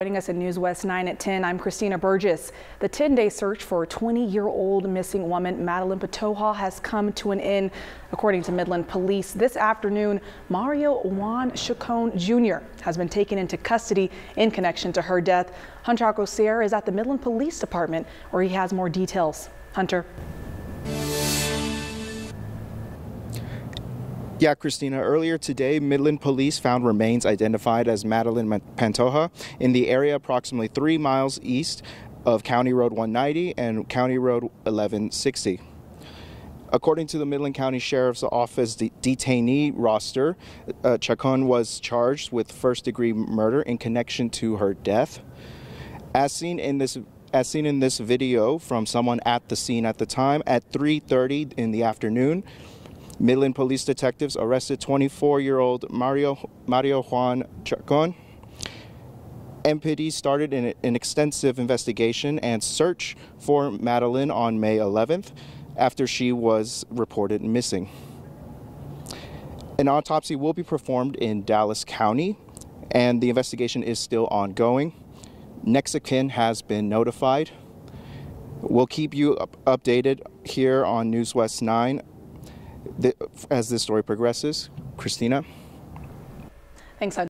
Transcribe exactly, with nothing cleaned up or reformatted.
Joining us at News West nine at ten, I'm Christina Burgess. The ten-day search for twenty-year-old missing woman Madeline Pantoja has come to an end, according to Midland Police. This afternoon, Mario Juan Chacon Junior has been taken into custody in connection to her death. Hunter Cosier is at the Midland Police Department, where he has more details. Hunter. Yeah, Christina, earlier today, Midland Police found remains identified as Madeline Pantoja in the area approximately three miles east of County Road one ninety and County Road eleven sixty. According to the Midland County Sheriff's Office de detainee roster, uh, Chacon was charged with first-degree murder in connection to her death. As seen in this As seen in this video from someone at the scene at the time, at three thirty in the afternoon, Midland Police detectives arrested twenty-four-year-old Mario, Mario Juan Chacon. M P D started an, an extensive investigation and search for Madeline on May eleventh after she was reported missing. An autopsy will be performed in Dallas County, and the investigation is still ongoing. Next of kin has been notified. We'll keep you up updated here on News West nine. The, as this story progresses. Christina. Thanks, Hunter.